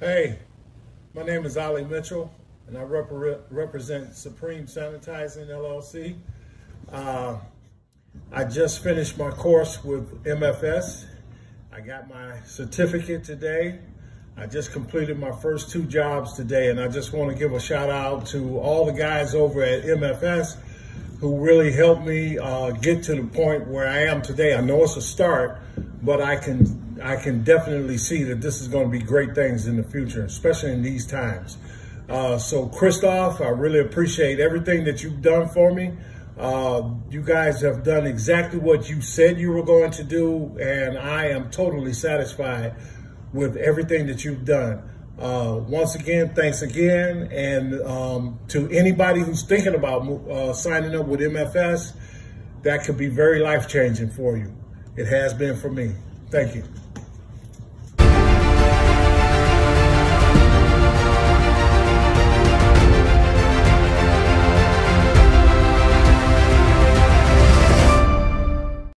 Hey, my name is Ollie Mitchell, and I represent Supreme Sanitizing LLC. I just finished my course with MFS. I got my certificate today. I just completed my first two jobs today, and I just want to give a shout out to all the guys over at MFS who really helped me get to the point where I am today. I know it's a start, but I can definitely see that this is going to be great things in the future, especially in these times. So Christoph, I really appreciate everything that you've done for me. You guys have done exactly what you said you were going to do, and I am totally satisfied with everything that you've done. Once again, thanks again. And to anybody who's thinking about signing up with MFS, that could be very life-changing for you. It has been for me. Thank you.